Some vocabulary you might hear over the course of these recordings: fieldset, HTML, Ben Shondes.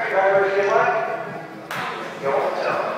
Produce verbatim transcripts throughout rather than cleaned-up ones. You know what you like? You won't tell.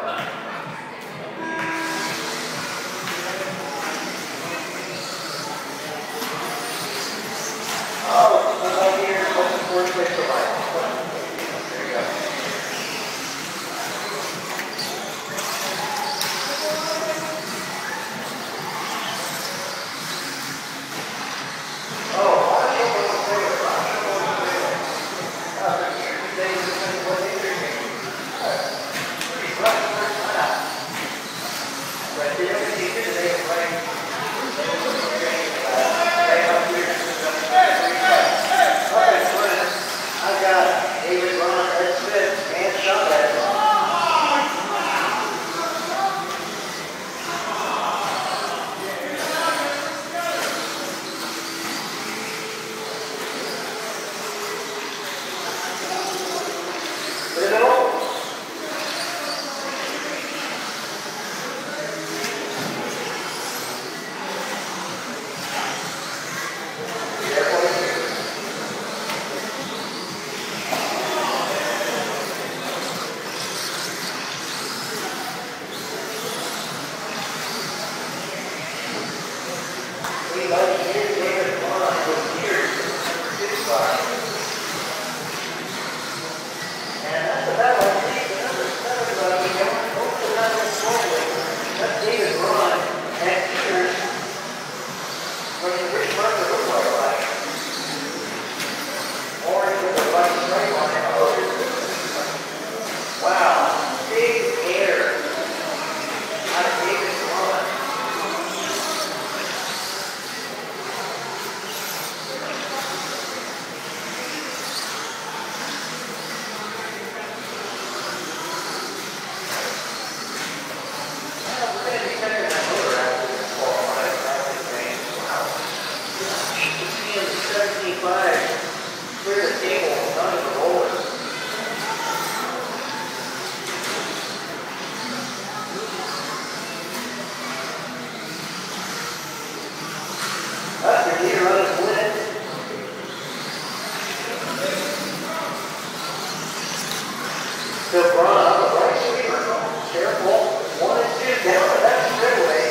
So Brian, I'm a right sweeper. Careful. One and two down the back straightaway.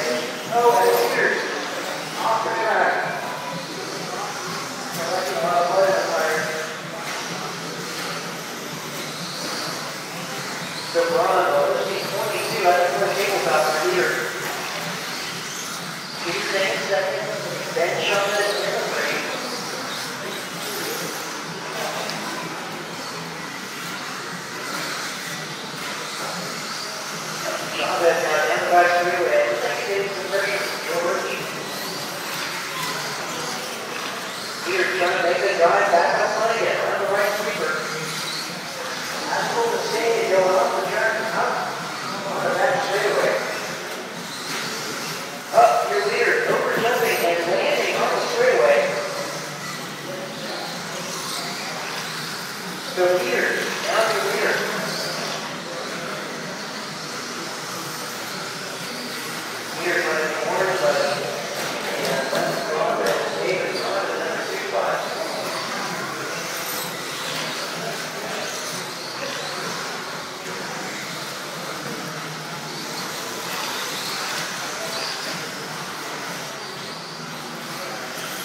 Oh, and here's off the track. I like the wild play on fire. So Brian, let's see twenty-two out of four tabletops for here. Two same seconds. Ben Shondes in the three. Guys through and executives and versions George. Peter trying to make the drive back up money and run the right sweeper. That's what we're seeing going off the track and up on the back straightaway. Up your leader, overjumping and landing on the straightaway. So Peter, down your leader.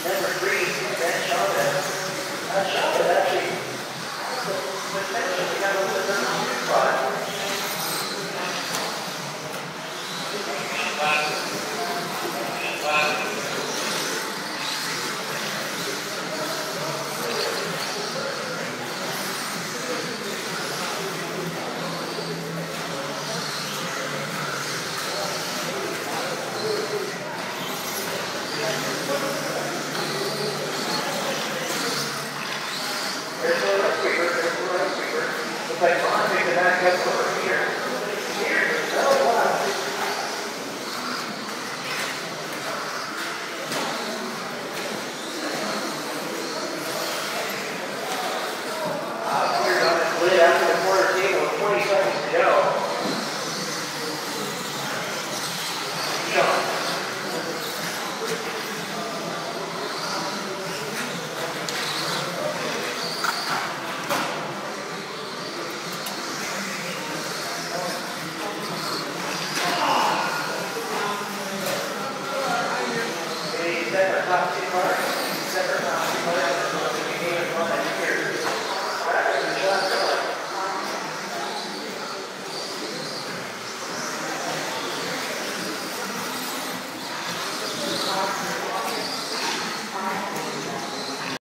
Number three, Ben Shondes. Uh, Shondes actually has the potential to have a little bit of a spot. Like Ron made the back up over here. Here, no one. Uh, Peter got his lid after the corner table with twenty seconds to go. John. Doctor Park.